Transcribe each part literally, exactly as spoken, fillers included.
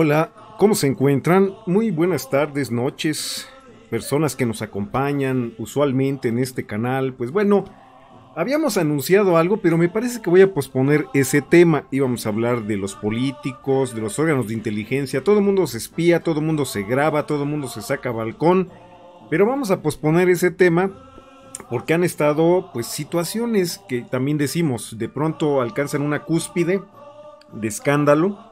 Hola, ¿cómo se encuentran? Muy buenas tardes, noches, personas que nos acompañan usualmente en este canal. Pues bueno, habíamos anunciado algo, pero me parece que voy a posponer ese tema. Íbamos a hablar de los políticos, de los órganos de inteligencia. Todo el mundo se espía, todo el mundo se graba, todo el mundo se saca a balcón. Pero vamos a posponer ese tema porque han estado, pues, situaciones que también decimos, de pronto alcanzan una cúspide de escándalo.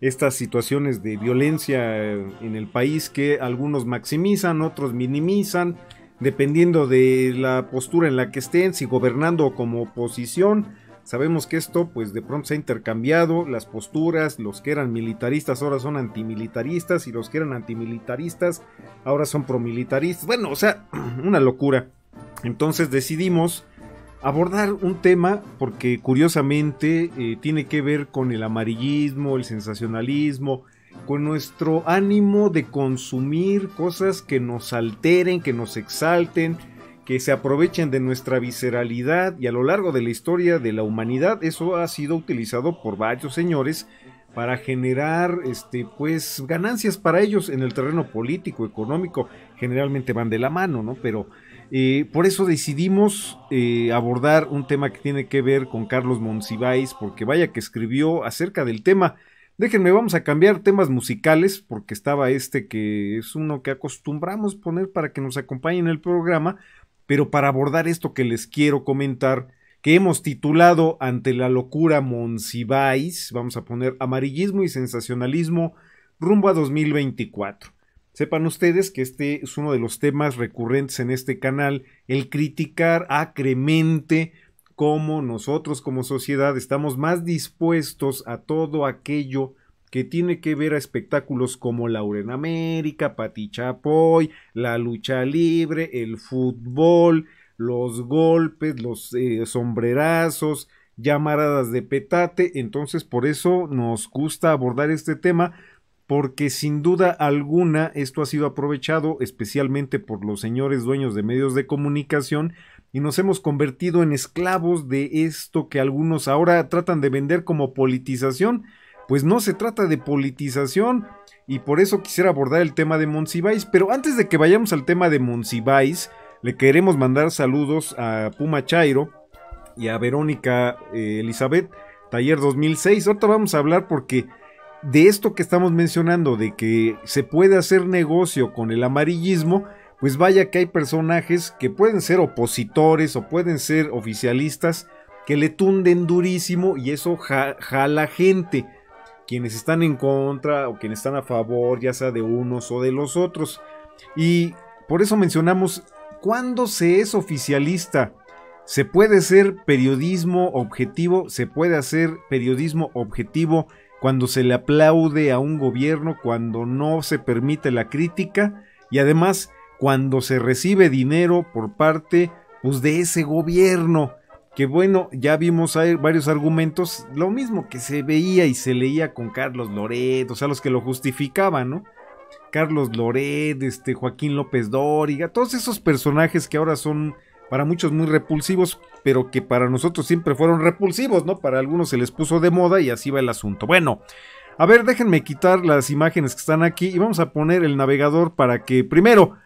Estas situaciones de violencia en el país que algunos maximizan, otros minimizan, dependiendo de la postura en la que estén, si gobernando como oposición. Sabemos que esto, pues, de pronto se ha intercambiado las posturas. Los que eran militaristas ahora son antimilitaristas y los que eran antimilitaristas ahora son promilitaristas. Bueno, o sea, una locura. Entonces decidimos abordar un tema porque curiosamente eh, tiene que ver con el amarillismo, el sensacionalismo, con nuestro ánimo de consumir cosas que nos alteren, que nos exalten, que se aprovechen de nuestra visceralidad. Y a lo largo de la historia de la humanidad eso ha sido utilizado por varios señores para generar este, pues, ganancias para ellos en el terreno político, económico. Generalmente van de la mano, ¿no? Pero Eh, por eso decidimos eh, abordar un tema que tiene que ver con Carlos Monsiváis, porque vaya que escribió acerca del tema. Déjenme, vamos a cambiar temas musicales, porque estaba este que es uno que acostumbramos poner para que nos acompañe en el programa, pero para abordar esto que les quiero comentar, que hemos titulado Ante la locura Monsiváis, vamos a poner Amarillismo y Sensacionalismo rumbo a dos mil veinticuatro. Sepan ustedes que este es uno de los temas recurrentes en este canal, el criticar acremente cómo nosotros como sociedad estamos más dispuestos a todo aquello que tiene que ver a espectáculos como Laura en América, Pati Chapoy, la lucha libre, el fútbol, los golpes, los eh, sombrerazos, llamaradas de petate. Entonces por eso nos gusta abordar este tema, porque sin duda alguna esto ha sido aprovechado especialmente por los señores dueños de medios de comunicación y nos hemos convertido en esclavos de esto que algunos ahora tratan de vender como politización. Pues no se trata de politización y por eso quisiera abordar el tema de Monsiváis, pero antes de que vayamos al tema de Monsiváis le queremos mandar saludos a Puma Chairo y a Verónica eh, Elizabeth, Taller dos mil seis. Ahorita vamos a hablar porque de esto que estamos mencionando, de que se puede hacer negocio con el amarillismo, pues vaya que hay personajes que pueden ser opositores o pueden ser oficialistas que le tunden durísimo y eso ja- jala gente, quienes están en contra o quienes están a favor, ya sea de unos o de los otros. Y por eso mencionamos, ¿cuándo se es oficialista? ¿Se puede hacer periodismo objetivo? ¿Se puede hacer periodismo objetivo cuando se le aplaude a un gobierno, cuando no se permite la crítica y además cuando se recibe dinero por parte, pues, de ese gobierno? Que bueno, ya vimos hay varios argumentos, lo mismo que se veía y se leía con Carlos Loret, o sea, los que lo justificaban, ¿no? Carlos Loret, este, Joaquín López Dóriga, todos esos personajes que ahora son para muchos muy repulsivos, pero que para nosotros siempre fueron repulsivos, ¿no? Para algunos se les puso de moda y así va el asunto. Bueno, a ver, déjenme quitar las imágenes que están aquí y vamos a poner el navegador para que, primero,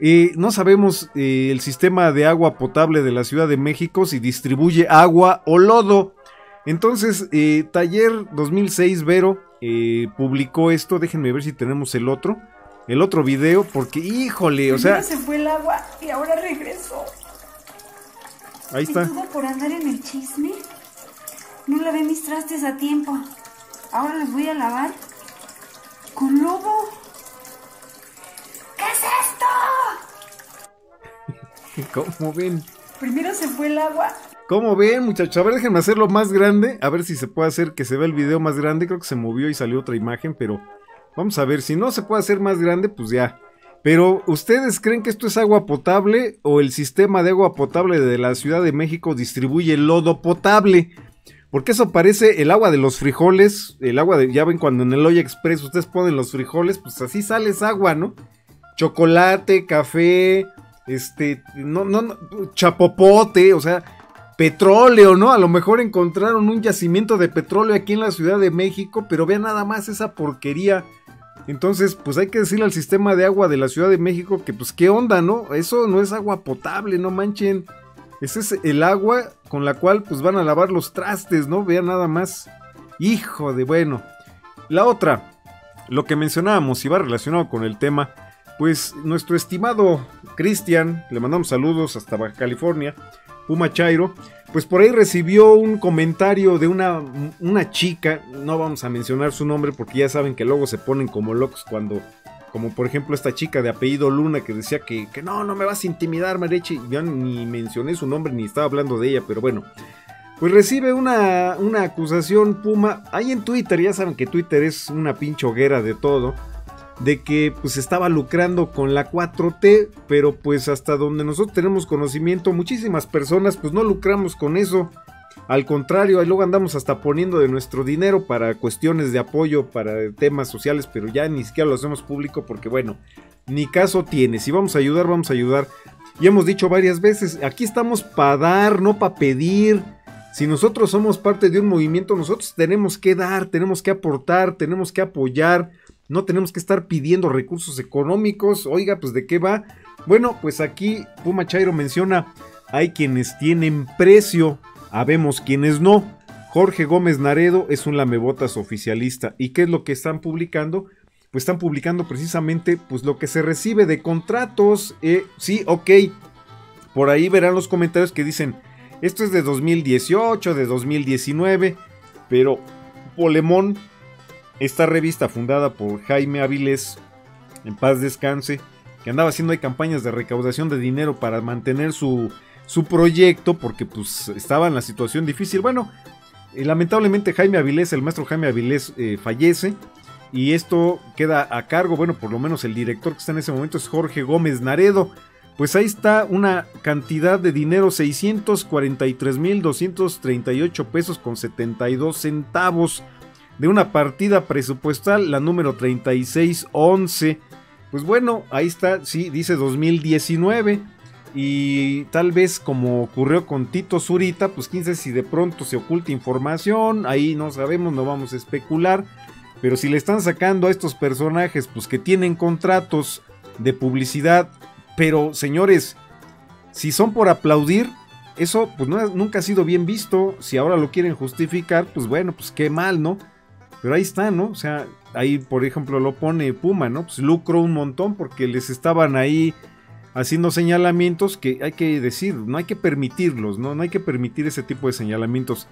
eh, no sabemos eh, el sistema de agua potable de la Ciudad de México si distribuye agua o lodo. Entonces, eh, Taller dos mil seis, Vero, eh, publicó esto. Déjenme ver si tenemos el otro, el otro video, porque, híjole, o sea, se fue el agua y ahora regresó. Ahí está. ¿Estuvo por andar en el chisme? No lavé mis trastes a tiempo. Ahora los voy a lavar con lobo. ¿Qué es esto? ¿Cómo ven? Primero se fue el agua. ¿Cómo ven, muchachos? A ver, déjenme hacerlo más grande. A ver si se puede hacer que se vea el video más grande. Creo que se movió y salió otra imagen, pero vamos a ver. Si no se puede hacer más grande, pues ya. Pero, ¿ustedes creen que esto es agua potable o el sistema de agua potable de la Ciudad de México distribuye lodo potable? Porque eso parece el agua de los frijoles, el agua de, ya ven cuando en el Olla Express ustedes ponen los frijoles, pues así sale esa agua, ¿no? Chocolate, café, este, no, no, no, chapopote, o sea, petróleo, ¿no? A lo mejor encontraron un yacimiento de petróleo aquí en la Ciudad de México, pero vean nada más esa porquería. Entonces, pues hay que decirle al sistema de agua de la Ciudad de México que, pues, ¿qué onda, no? Eso no es agua potable, no manchen. Ese es el agua con la cual, pues, van a lavar los trastes, ¿no? Vean nada más. Hijo de bueno. La otra, lo que mencionábamos, iba relacionado con el tema, pues, nuestro estimado Cristian, le mandamos saludos hasta Baja California, Puma Chairo, pues por ahí recibió un comentario de una, una chica, no vamos a mencionar su nombre porque ya saben que luego se ponen como locos cuando, como por ejemplo esta chica de apellido Luna que decía que, que no, no me vas a intimidar, Marechi, yo ni mencioné su nombre ni estaba hablando de ella, pero bueno, pues recibe una, una acusación Puma, ahí en Twitter, ya saben que Twitter es una pinche hoguera de todo, de que pues estaba lucrando con la cuatro T, pero pues hasta donde nosotros tenemos conocimiento, muchísimas personas pues no lucramos con eso, al contrario, ahí luego andamos hasta poniendo de nuestro dinero para cuestiones de apoyo, para temas sociales, pero ya ni siquiera lo hacemos público porque bueno, ni caso tiene, si vamos a ayudar, vamos a ayudar, y hemos dicho varias veces, aquí estamos para dar, no para pedir. Si nosotros somos parte de un movimiento, nosotros tenemos que dar, tenemos que aportar, tenemos que apoyar, no tenemos que estar pidiendo recursos económicos. Oiga, pues ¿de qué va? Bueno, pues aquí Puma Chairo menciona, hay quienes tienen precio, habemos quienes no. Jorge Gómez Naredo es un lamebotas oficialista. ¿Y qué es lo que están publicando? Pues están publicando precisamente pues lo que se recibe de contratos. Eh, sí, ok, por ahí verán los comentarios que dicen, esto es de dos mil dieciocho, de dos mil diecinueve, pero polemón, esta revista fundada por Jaime Avilés, en paz descanse, que andaba haciendo ahí campañas de recaudación de dinero para mantener su, su proyecto, porque pues estaba en la situación difícil. Bueno, eh, lamentablemente Jaime Avilés, el maestro Jaime Avilés eh, fallece, y esto queda a cargo, bueno, por lo menos el director que está en ese momento es Jorge Gómez Naredo. Pues ahí está una cantidad de dinero, seiscientos cuarenta y tres mil doscientos treinta y ocho pesos con setenta y dos centavos de una partida presupuestal, la número treinta y seis once. Pues bueno, ahí está, sí, dice dos mil diecinueve y tal vez como ocurrió con Tito Zurita, pues quién sabe si de pronto se oculta información, ahí no sabemos, no vamos a especular, pero si le están sacando a estos personajes pues que tienen contratos de publicidad. Pero señores, si son por aplaudir, eso pues no, nunca ha sido bien visto. Si ahora lo quieren justificar, pues bueno, pues qué mal, ¿no? Pero ahí está, ¿no? O sea, ahí por ejemplo lo pone Puma, ¿no? Pues lucro un montón porque les estaban ahí haciendo señalamientos que hay que decir, no hay que permitirlos, ¿no? No hay que permitir ese tipo de señalamientos.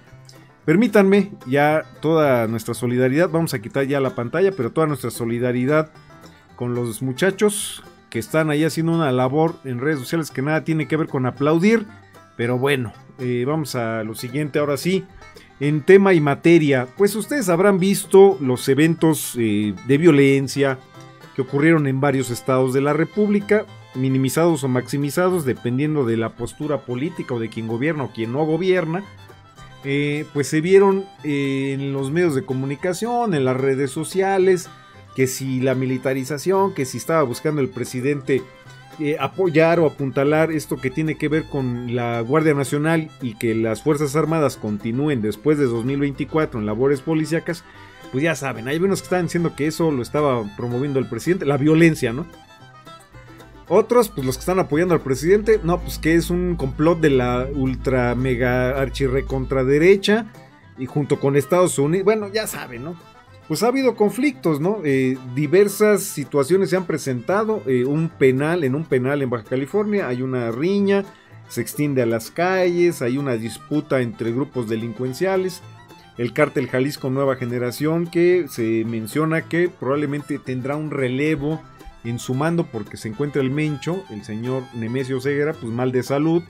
Permítanme ya toda nuestra solidaridad, vamos a quitar ya la pantalla, pero toda nuestra solidaridad con los muchachos que están ahí haciendo una labor en redes sociales que nada tiene que ver con aplaudir, pero bueno, eh, vamos a lo siguiente ahora sí, en tema y materia, pues ustedes habrán visto los eventos eh, de violencia que ocurrieron en varios estados de la república, minimizados o maximizados, dependiendo de la postura política o de quien gobierna o quien no gobierna, eh, pues se vieron eh, en los medios de comunicación, en las redes sociales, que si la militarización, que si estaba buscando el presidente eh, apoyar o apuntalar esto que tiene que ver con la Guardia Nacional y que las Fuerzas Armadas continúen después de dos mil veinticuatro en labores policíacas, pues ya saben, hay unos que estaban diciendo que eso lo estaba promoviendo el presidente, la violencia, ¿no? Otros, pues los que están apoyando al presidente, no, pues que es un complot de la ultra mega archirrecontraderecha y junto con Estados Unidos, bueno, ya saben, ¿no? Pues ha habido conflictos, ¿no? Eh, diversas situaciones se han presentado, eh, un penal, en un penal en Baja California hay una riña, se extiende a las calles, hay una disputa entre grupos delincuenciales, el Cártel Jalisco Nueva Generación que se menciona que probablemente tendrá un relevo en su mando porque se encuentra el Mencho, el señor Nemesio Segura, pues mal de salud,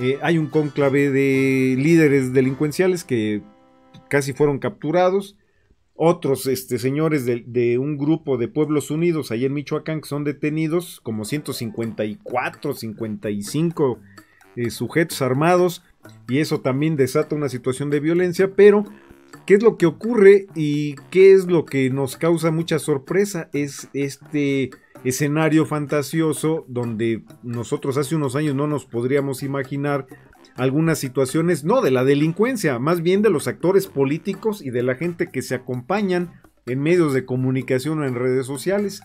eh, hay un cónclave de líderes delincuenciales que casi fueron capturados, otros este, señores de, de un grupo de Pueblos Unidos ahí en Michoacán que son detenidos como ciento cincuenta y cuatro, cincuenta y cinco eh, sujetos armados y eso también desata una situación de violencia, pero ¿qué es lo que ocurre y qué es lo que nos causa mucha sorpresa? Es este escenario fantasioso donde nosotros hace unos años no nos podríamos imaginar algunas situaciones, no de la delincuencia, más bien de los actores políticos y de la gente que se acompañan en medios de comunicación o en redes sociales.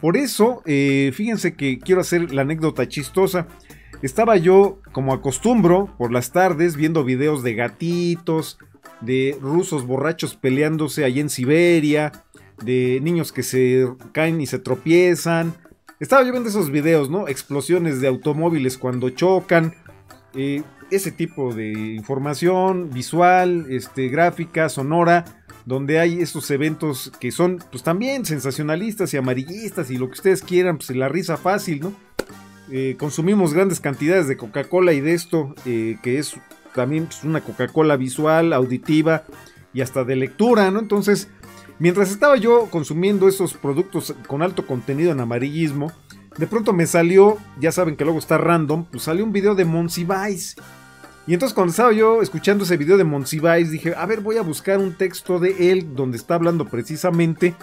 Por eso, eh, fíjense que quiero hacer la anécdota chistosa. Estaba yo, como acostumbro, por las tardes viendo videos de gatitos, de rusos borrachos peleándose allí en Siberia, de niños que se caen y se tropiezan. Estaba yo viendo esos videos, ¿no? Explosiones de automóviles cuando chocan, eh, ese tipo de información visual, este, gráfica, sonora, donde hay estos eventos que son pues también sensacionalistas y amarillistas y lo que ustedes quieran, pues la risa fácil, ¿no? Eh, consumimos grandes cantidades de Coca-Cola y de esto, eh, que es también pues, una Coca-Cola visual, auditiva y hasta de lectura, ¿no? Entonces, mientras estaba yo consumiendo esos productos con alto contenido en amarillismo, de pronto me salió, ya saben que luego está random, pues salió un video de Monsiváis. Y entonces cuando estaba yo escuchando ese video de Monsiváis, dije, a ver, voy a buscar un texto de él donde está hablando precisamente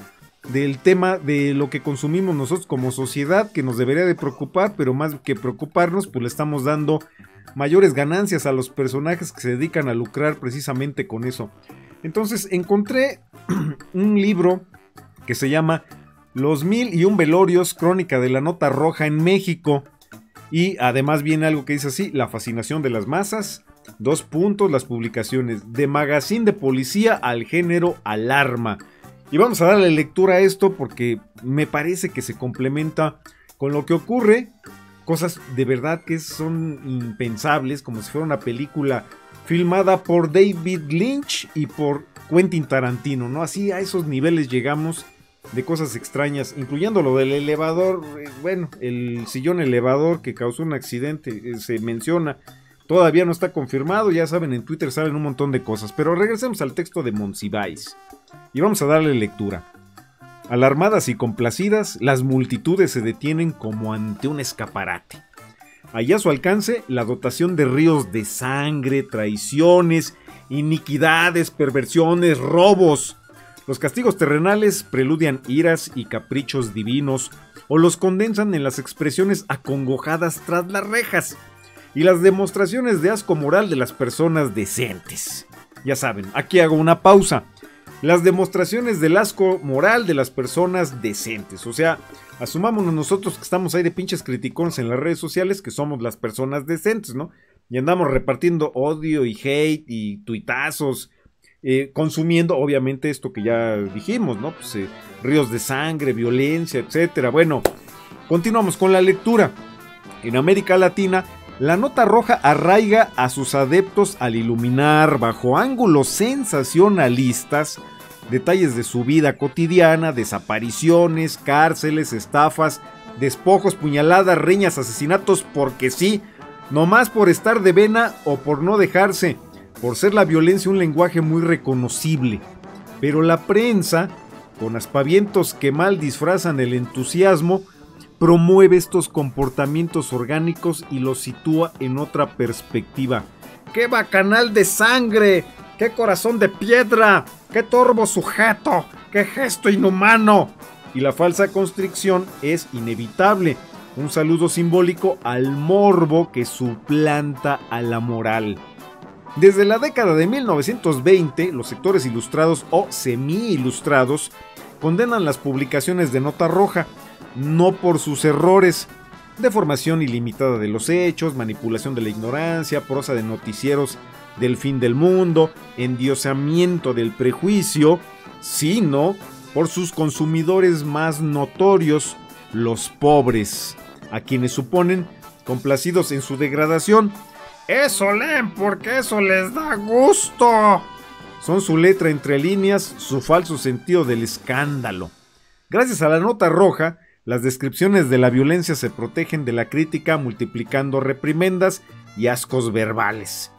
del tema de lo que consumimos nosotros como sociedad, que nos debería de preocupar, pero más que preocuparnos, pues le estamos dando mayores ganancias a los personajes que se dedican a lucrar precisamente con eso. Entonces encontré un libro que se llama Los Mil y Un Velorios, Crónica de la Nota Roja en México. Y además viene algo que dice así: la fascinación de las masas, dos puntos, las publicaciones de magazine de policía al género alarma. Y vamos a darle lectura a esto porque me parece que se complementa con lo que ocurre. Cosas de verdad que son impensables, como si fuera una película filmada por David Lynch y por Quentin Tarantino, ¿no? Así a esos niveles llegamos de cosas extrañas, incluyendo lo del elevador, bueno, el sillón elevador que causó un accidente, se menciona, todavía no está confirmado, ya saben, en Twitter salen un montón de cosas, pero regresemos al texto de Monsiváis y vamos a darle lectura. Alarmadas y complacidas, las multitudes se detienen como ante un escaparate. Allá a su alcance, la dotación de ríos de sangre, traiciones, iniquidades, perversiones, robos. Los castigos terrenales preludian iras y caprichos divinos o los condensan en las expresiones acongojadas tras las rejas y las demostraciones de asco moral de las personas decentes. Ya saben, aquí hago una pausa. Las demostraciones del asco moral de las personas decentes. O sea, asumámonos nosotros que estamos ahí de pinches criticones en las redes sociales que somos las personas decentes, ¿no? Y andamos repartiendo odio y hate y tuitazos. Eh, consumiendo obviamente esto que ya dijimos, ¿no? Pues, eh, ríos de sangre, violencia, etcétera. Bueno, continuamos con la lectura. En América Latina, la nota roja arraiga a sus adeptos al iluminar bajo ángulos sensacionalistas detalles de su vida cotidiana, desapariciones, cárceles, estafas, despojos, puñaladas, riñas, asesinatos, porque sí, nomás por estar de vena o por no dejarse. Por ser la violencia un lenguaje muy reconocible, pero la prensa, con aspavientos que mal disfrazan el entusiasmo, promueve estos comportamientos orgánicos y los sitúa en otra perspectiva. ¡Qué bacanal de sangre! ¡Qué corazón de piedra! ¡Qué torvo sujeto! ¡Qué gesto inhumano! Y la falsa constricción es inevitable, un saludo simbólico al morbo que suplanta a la moral. Desde la década de mil novecientos veinte, los sectores ilustrados o semi-ilustrados condenan las publicaciones de nota roja, no por sus errores, deformación ilimitada de los hechos, manipulación de la ignorancia, prosa de noticieros del fin del mundo, endiosamiento del prejuicio, sino por sus consumidores más notorios, los pobres, a quienes suponen complacidos en su degradación. ¡Eso leen porque eso les da gusto! Son su letra entre líneas, su falso sentido del escándalo. Gracias a la nota roja, las descripciones de la violencia se protegen de la crítica multiplicando reprimendas y ascos verbales.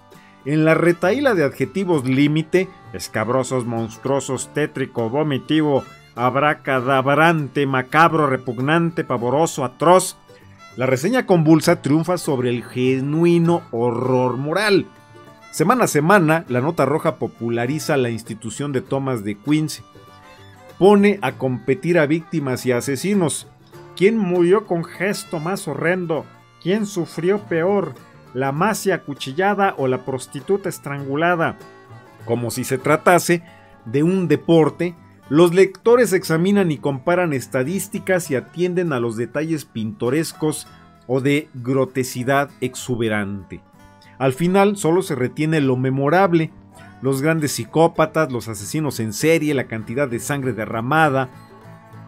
En la retahíla de adjetivos límite, escabrosos, monstruosos, tétrico, vomitivo, abracadabrante, macabro, repugnante, pavoroso, atroz, la reseña convulsa triunfa sobre el genuino horror moral. Semana a semana, la nota roja populariza la institución de Thomas de Quince. Pone a competir a víctimas y asesinos. ¿Quién murió con gesto más horrendo? ¿Quién sufrió peor? la masia acuchillada o la prostituta estrangulada, como si se tratase de un deporte, los lectores examinan y comparan estadísticas y atienden a los detalles pintorescos o de grotesidad exuberante. Al final solo se retiene lo memorable, los grandes psicópatas, los asesinos en serie, la cantidad de sangre derramada.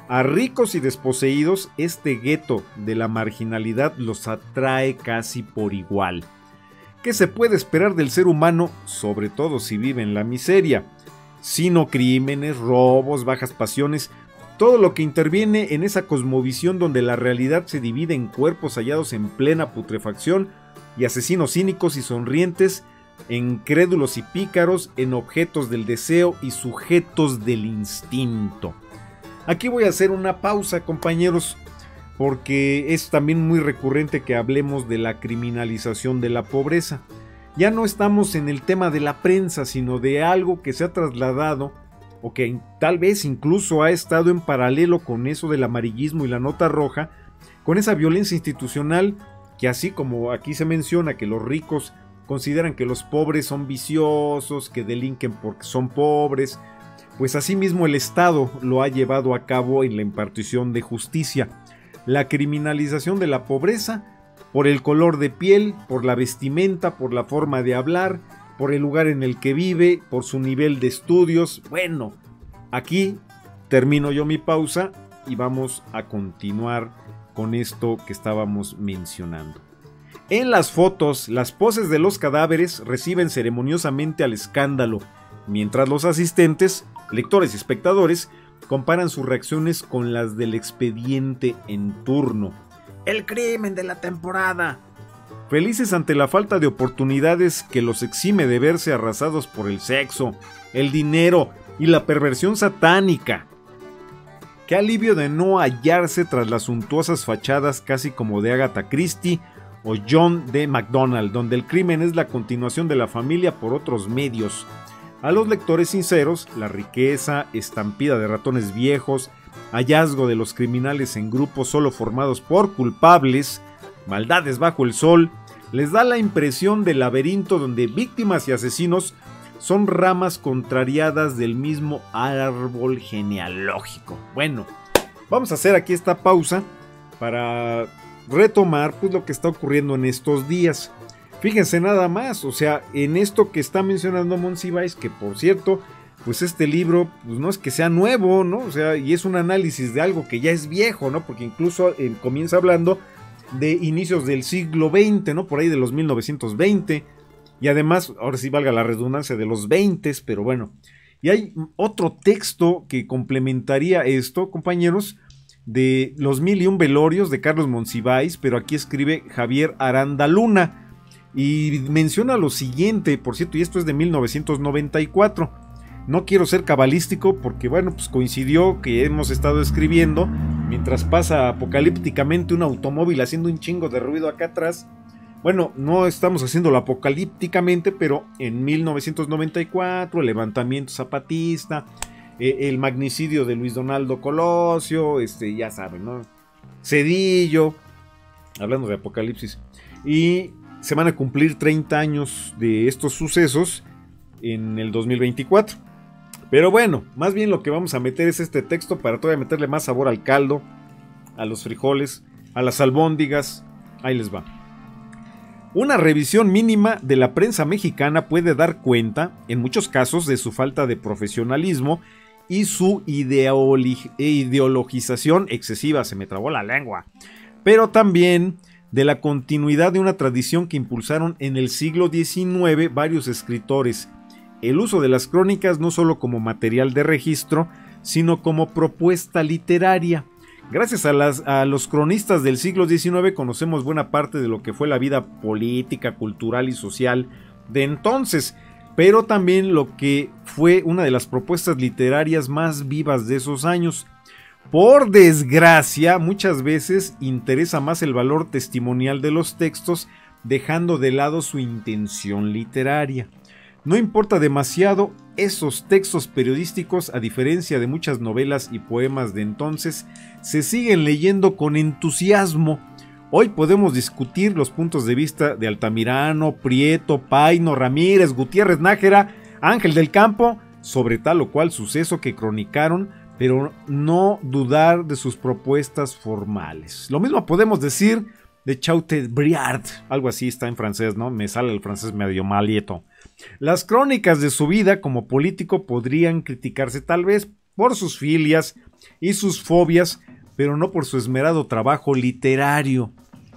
A ricos y desposeídos, este gueto de la marginalidad los atrae casi por igual. ¿Qué se puede esperar del ser humano, sobre todo si vive en la miseria? Sino crímenes, robos, bajas pasiones, todo lo que interviene en esa cosmovisión donde la realidad se divide en cuerpos hallados en plena putrefacción y asesinos cínicos y sonrientes, en crédulos y pícaros, en objetos del deseo y sujetos del instinto. Aquí voy a hacer una pausa, compañeros, porque es también muy recurrente que hablemos de la criminalización de la pobreza. Ya no estamos en el tema de la prensa, sino de algo que se ha trasladado o que tal vez incluso ha estado en paralelo con eso del amarillismo y la nota roja, con esa violencia institucional que, así como aquí se menciona que los ricos consideran que los pobres son viciosos, que delinquen porque son pobres, pues asimismo el Estado lo ha llevado a cabo en la impartición de justicia. La criminalización de la pobreza por el color de piel, por la vestimenta, por la forma de hablar, por el lugar en el que vive, por su nivel de estudios. Bueno, aquí termino yo mi pausa y vamos a continuar con esto que estábamos mencionando. En las fotos, las poses de los cadáveres reciben ceremoniosamente al escándalo, mientras los asistentes, lectores y espectadores comparan sus reacciones con las del expediente en turno. ¡El crimen de la temporada! Felices ante la falta de oportunidades que los exime de verse arrasados por el sexo, el dinero y la perversión satánica. ¡Qué alivio de no hallarse tras las suntuosas fachadas casi como de Agatha Christie o John D. McDonald, donde el crimen es la continuación de la familia por otros medios! A los lectores sinceros, la riqueza, estampida de ratones viejos, hallazgo de los criminales en grupos solo formados por culpables, maldades bajo el sol, les da la impresión del laberinto donde víctimas y asesinos son ramas contrariadas del mismo árbol genealógico. Bueno, vamos a hacer aquí esta pausa para retomar pues lo que está ocurriendo en estos días. Fíjense nada más, o sea, en esto que está mencionando Monsiváis, que por cierto, pues este libro pues no es que sea nuevo, ¿no? O sea, y es un análisis de algo que ya es viejo, ¿no? Porque incluso eh, comienza hablando de inicios del siglo veinte, ¿no? Por ahí de los mil novecientos veinte, y además, ahora sí valga la redundancia, de los veintes, pero bueno. Y hay otro texto que complementaría esto, compañeros, de Los Mil y Un Velorios, de Carlos Monsiváis, pero aquí escribe Javier Aranda Luna. Y menciona lo siguiente, por cierto, y esto es de mil novecientos noventa y cuatro. No quiero ser cabalístico porque, bueno, pues coincidió que hemos estado escribiendo mientras pasa apocalípticamente un automóvil haciendo un chingo de ruido acá atrás. Bueno, no estamos haciéndolo apocalípticamente, pero en mil novecientos noventa y cuatro, el levantamiento zapatista, eh, el magnicidio de Luis Donaldo Colosio, este, ya saben, ¿no? Cedillo, hablando de apocalipsis, y se van a cumplir treinta años de estos sucesos en el dos mil veinticuatro. Pero bueno, más bien lo que vamos a meter es este texto para todavía meterle más sabor al caldo, a los frijoles, a las albóndigas. Ahí les va. Una revisión mínima de la prensa mexicana puede dar cuenta, en muchos casos, de su falta de profesionalismo y su ideologización excesiva. Se me trabó la lengua. Pero también de la continuidad de una tradición que impulsaron en el siglo diecinueve varios escritores, el uso de las crónicas no solo como material de registro, sino como propuesta literaria. Gracias a, las, a los cronistas del siglo diecinueve conocemos buena parte de lo que fue la vida política, cultural y social de entonces, pero también lo que fue una de las propuestas literarias más vivas de esos años. Por desgracia, muchas veces interesa más el valor testimonial de los textos, dejando de lado su intención literaria. No importa demasiado esos textos periodísticos, a diferencia de muchas novelas y poemas de entonces, se siguen leyendo con entusiasmo. Hoy podemos discutir los puntos de vista de Altamirano, Prieto, Payno, Ramírez, Gutiérrez, Nájera, Ángel del Campo, sobre tal o cual suceso que cronicaron, pero no dudar de sus propuestas formales. Lo mismo podemos decir de Chateaubriand, algo así está en francés, ¿no? Me sale el francés medio malieto. Las crónicas de su vida como político podrían criticarse tal vez por sus filias y sus fobias, pero no por su esmerado trabajo literario.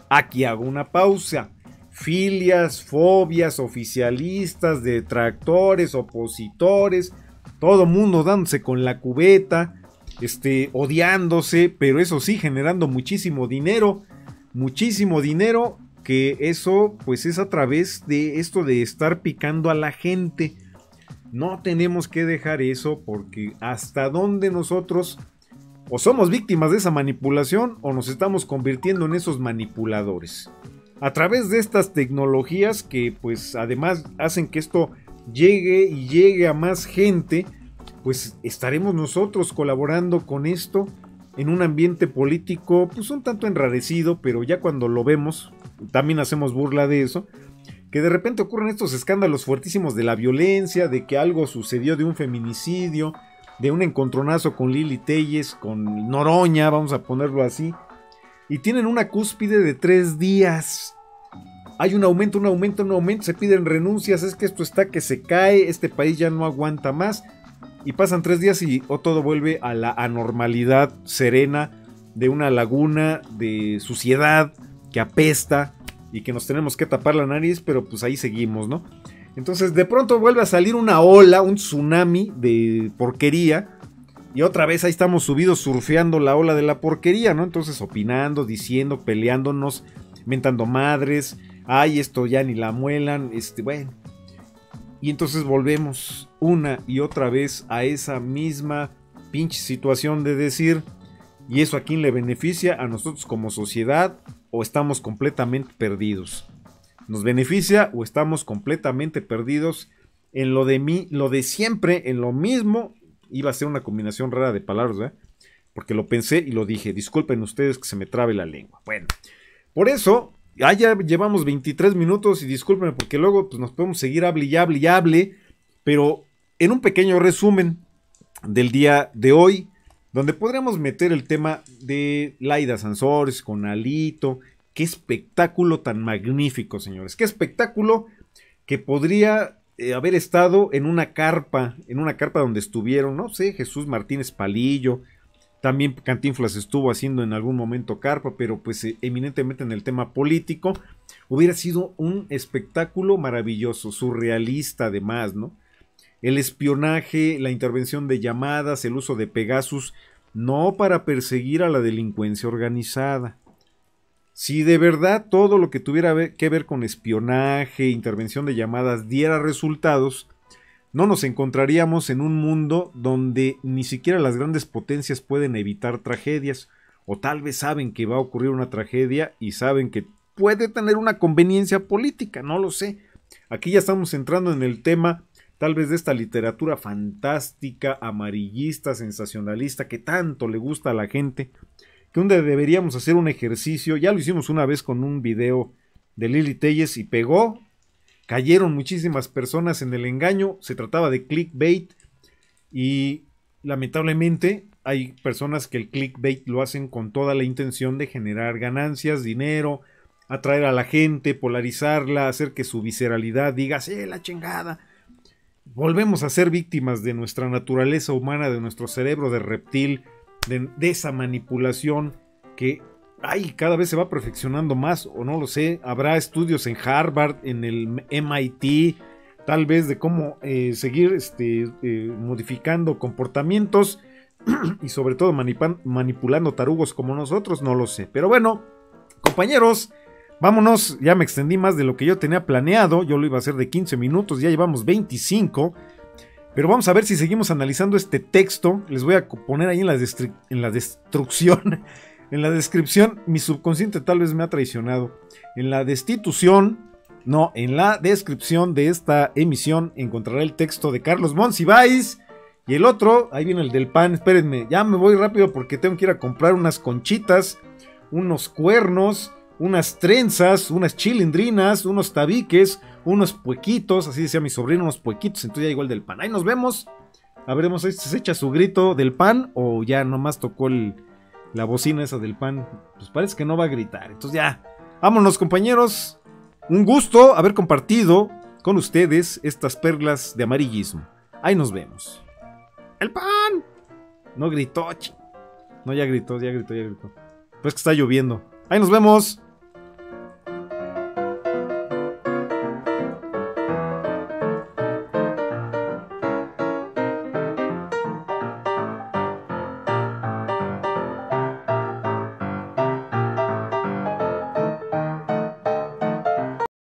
Aquí hago una pausa. Filias, fobias, oficialistas, detractores, opositores, todo mundo dándose con la cubeta, este, odiándose, pero eso sí, generando muchísimo dinero, muchísimo dinero, que eso pues es a través de esto de estar picando a la gente. No tenemos que dejar eso, porque hasta donde nosotros o somos víctimas de esa manipulación o nos estamos convirtiendo en esos manipuladores. A través de estas tecnologías que pues además hacen que esto llegue y llegue a más gente, pues estaremos nosotros colaborando con esto en un ambiente político pues un tanto enrarecido, pero ya cuando lo vemos también hacemos burla de eso, que de repente ocurren estos escándalos fuertísimos de la violencia, de que algo sucedió, de un feminicidio, de un encontronazo con Lily Téllez, con Noroña, vamos a ponerlo así, y tienen una cúspide de tres días. Hay un aumento, un aumento, un aumento, se piden renuncias, es que esto está que se cae, este país ya no aguanta más, y pasan tres días y o todo vuelve a la anormalidad serena de una laguna de suciedad que apesta y que nos tenemos que tapar la nariz, pero pues ahí seguimos, ¿no? Entonces de pronto vuelve a salir una ola, un tsunami de porquería, y otra vez ahí estamos subidos surfeando la ola de la porquería, ¿no? Entonces opinando, diciendo, peleándonos, mentando madres, ay, esto ya ni la muelan, este, bueno. Y entonces volvemos una y otra vez a esa misma pinche situación de decir, ¿y eso a quién le beneficia? ¿A nosotros como sociedad? ¿O estamos completamente perdidos? ¿Nos beneficia o estamos completamente perdidos en lo de mí, lo de siempre, en lo mismo? Iba a ser una combinación rara de palabras, ¿eh? Porque lo pensé y lo dije. Disculpen ustedes que se me trabe la lengua. Bueno, por eso, ah, ya llevamos veintitrés minutos y discúlpenme porque luego pues, nos podemos seguir hable y hable y hable. Pero en un pequeño resumen del día de hoy, donde podríamos meter el tema de Laida Sansores con Alito. Qué espectáculo tan magnífico, señores. Qué espectáculo que podría eh, haber estado en una carpa, en una carpa donde estuvieron, no sé, Jesús Martínez Palillo, también Cantinflas estuvo haciendo en algún momento carpa, pero pues eh, eminentemente en el tema político. Hubiera sido un espectáculo maravilloso, surrealista además, ¿no? El espionaje, la intervención de llamadas, el uso de Pegasus, no para perseguir a la delincuencia organizada. Si de verdad todo lo que tuviera que ver con espionaje, intervención de llamadas diera resultados, no nos encontraríamos en un mundo donde ni siquiera las grandes potencias pueden evitar tragedias, o tal vez saben que va a ocurrir una tragedia y saben que puede tener una conveniencia política, no lo sé. Aquí ya estamos entrando en el tema tal vez de esta literatura fantástica, amarillista, sensacionalista, que tanto le gusta a la gente, que donde deberíamos hacer un ejercicio. Ya lo hicimos una vez con un video de Lily Téllez y pegó, cayeron muchísimas personas en el engaño, se trataba de clickbait y lamentablemente hay personas que el clickbait lo hacen con toda la intención de generar ganancias, dinero, atraer a la gente, polarizarla, hacer que su visceralidad diga, sí, la chingada. Volvemos a ser víctimas de nuestra naturaleza humana, de nuestro cerebro de reptil, De, de esa manipulación que ay, cada vez se va perfeccionando más, o no lo sé, habrá estudios en Harvard, en el M I T, tal vez de cómo eh, seguir este, eh, modificando comportamientos y sobre todo manipan, manipulando tarugos como nosotros, no lo sé. Pero bueno, compañeros, vámonos, ya me extendí más de lo que yo tenía planeado, yo lo iba a hacer de quince minutos, ya llevamos veinticinco. Pero vamos a ver si seguimos analizando este texto. Les voy a poner ahí en la, en la destrucción, en la descripción, mi subconsciente tal vez me ha traicionado. En la destitución, no, en la descripción de esta emisión encontrará el texto de Carlos Monsiváis. Y el otro, ahí viene el del pan, espérenme, ya me voy rápido porque tengo que ir a comprar unas conchitas, unos cuernos, unas trenzas, unas chilindrinas, unos tabiques, unos puequitos, así decía mi sobrino, unos puequitos, entonces ya igual del pan. Ahí nos vemos, a veremos si se echa su grito del pan o ya nomás tocó el, la bocina esa del pan, pues parece que no va a gritar. Entonces ya, vámonos compañeros, un gusto haber compartido con ustedes estas perlas de amarillismo. Ahí nos vemos. ¡El pan! No gritó, ch... No, ya gritó, ya gritó, ya gritó. Pues que está lloviendo. Ahí nos vemos.